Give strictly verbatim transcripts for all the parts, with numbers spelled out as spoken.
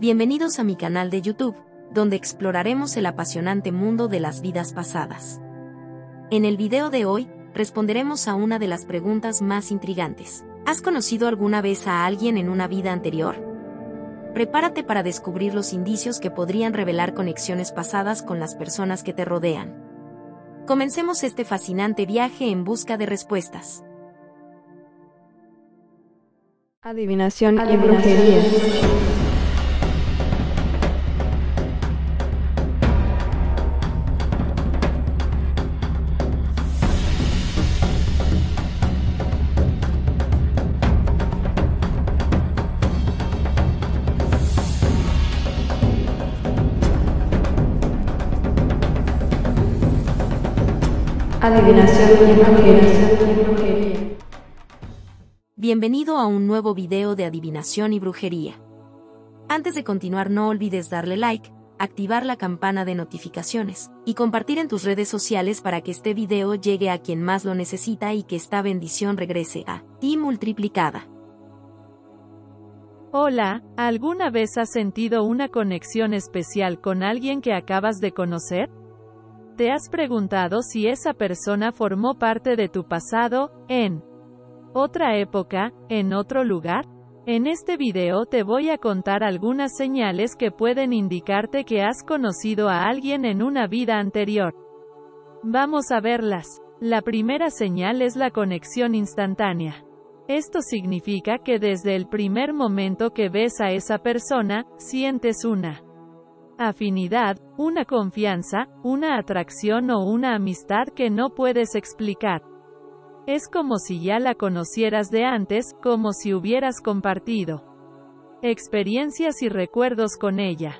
Bienvenidos a mi canal de YouTube, donde exploraremos el apasionante mundo de las vidas pasadas. En el video de hoy, responderemos a una de las preguntas más intrigantes. ¿Has conocido alguna vez a alguien en una vida anterior? Prepárate para descubrir los indicios que podrían revelar conexiones pasadas con las personas que te rodean. Comencemos este fascinante viaje en busca de respuestas. Adivinación y brujería. Adivinación y brujería. Bienvenido a un nuevo video de adivinación y brujería. Antes de continuar, no olvides darle like, activar la campana de notificaciones y compartir en tus redes sociales para que este video llegue a quien más lo necesita y que esta bendición regrese a ti multiplicada. Hola, ¿alguna vez has sentido una conexión especial con alguien que acabas de conocer? ¿Te has preguntado si esa persona formó parte de tu pasado, en otra época, en otro lugar? En este video te voy a contar algunas señales que pueden indicarte que has conocido a alguien en una vida anterior. Vamos a verlas. La primera señal es la conexión instantánea. Esto significa que desde el primer momento que ves a esa persona, sientes una afinidad, una confianza, una atracción o una amistad que no puedes explicar. Es como si ya la conocieras de antes, como si hubieras compartido experiencias y recuerdos con ella.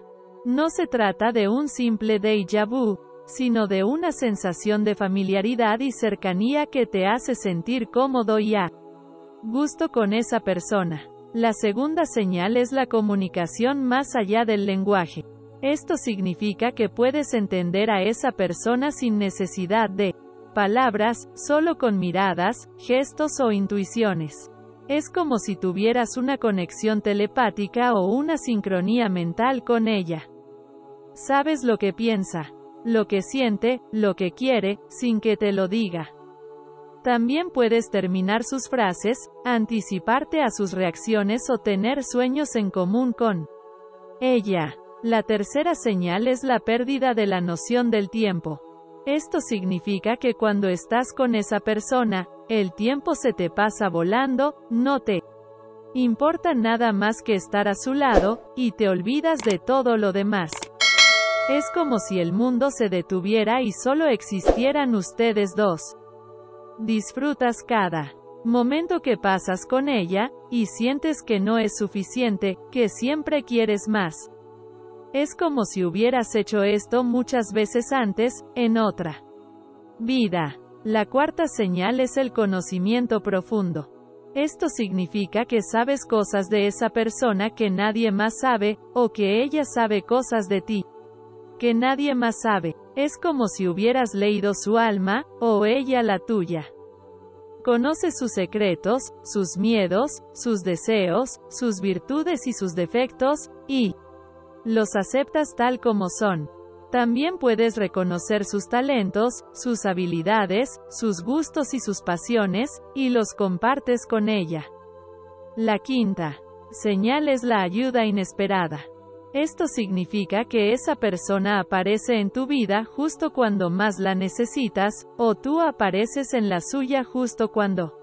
No se trata de un simple déjà vu, sino de una sensación de familiaridad y cercanía que te hace sentir cómodo y a gusto con esa persona. La segunda señal es la comunicación más allá del lenguaje. Esto significa que puedes entender a esa persona sin necesidad de palabras, solo con miradas, gestos o intuiciones. Es como si tuvieras una conexión telepática o una sincronía mental con ella. Sabes lo que piensa, lo que siente, lo que quiere, sin que te lo diga. También puedes terminar sus frases, anticiparte a sus reacciones o tener sueños en común con ella. La tercera señal es la pérdida de la noción del tiempo. Esto significa que cuando estás con esa persona, el tiempo se te pasa volando, no te importa nada más que estar a su lado, y te olvidas de todo lo demás. Es como si el mundo se detuviera y solo existieran ustedes dos. Disfrutas cada momento que pasas con ella, y sientes que no es suficiente, que siempre quieres más. Es como si hubieras hecho esto muchas veces antes, en otra vida. La cuarta señal es el conocimiento profundo. Esto significa que sabes cosas de esa persona que nadie más sabe, o que ella sabe cosas de ti que nadie más sabe. Es como si hubieras leído su alma, o ella la tuya. Conoces sus secretos, sus miedos, sus deseos, sus virtudes y sus defectos, y los aceptas tal como son. También puedes reconocer sus talentos, sus habilidades, sus gustos y sus pasiones, y los compartes con ella. La quinta señal es la ayuda inesperada. Esto significa que esa persona aparece en tu vida justo cuando más la necesitas, o tú apareces en la suya justo cuando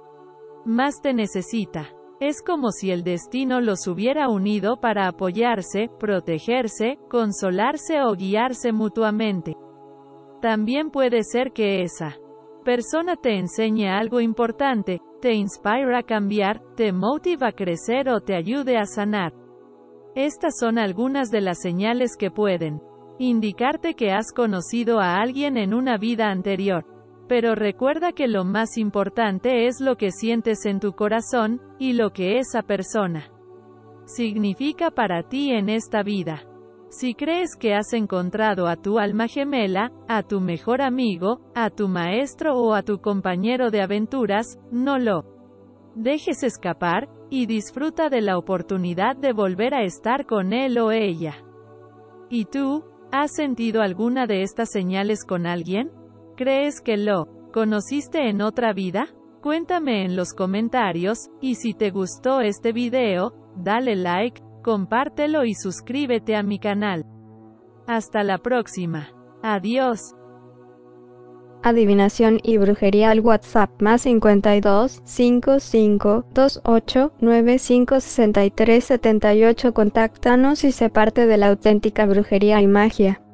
más te necesita. Es como si el destino los hubiera unido para apoyarse, protegerse, consolarse o guiarse mutuamente. También puede ser que esa persona te enseñe algo importante, te inspire a cambiar, te motive a crecer o te ayude a sanar. Estas son algunas de las señales que pueden indicarte que has conocido a alguien en una vida anterior. Pero recuerda que lo más importante es lo que sientes en tu corazón, y lo que esa persona significa para ti en esta vida. Si crees que has encontrado a tu alma gemela, a tu mejor amigo, a tu maestro o a tu compañero de aventuras, no lo dejes escapar, y disfruta de la oportunidad de volver a estar con él o ella. ¿Y tú? ¿Has sentido alguna de estas señales con alguien? ¿Crees que lo conociste en otra vida? Cuéntame en los comentarios, y si te gustó este video, dale like, compártelo y suscríbete a mi canal. Hasta la próxima. Adiós. Adivinación y brujería al WhatsApp más cincuenta y dos, cincuenta y cinco, veintiocho, noventa y cinco, sesenta y tres, setenta y ocho. Contáctanos y sé parte de la auténtica brujería y magia.